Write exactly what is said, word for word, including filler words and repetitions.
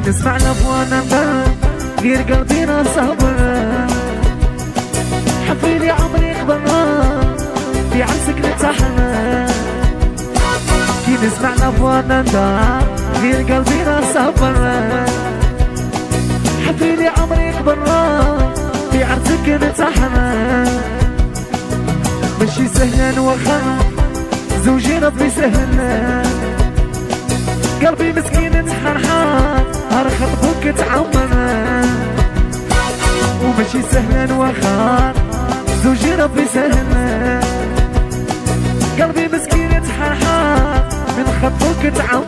قلبي تسمعنا بوانا بان غير قلبينا صبر حبيبي عمري قبلنا في عرسك نتحنا كي تسمعنا بوانا بان غير قلبينا صبر حبيبي عمري قبلنا في عرسك نتحنا مشي سهلا وخلا زوجي ربي سهلا قلبي مسكين انحرحان هرخطبك تعمر وماشي سهلا وخار زوجي ربي سهلا قلبي مسكين انحرحان من خطبك تعمر.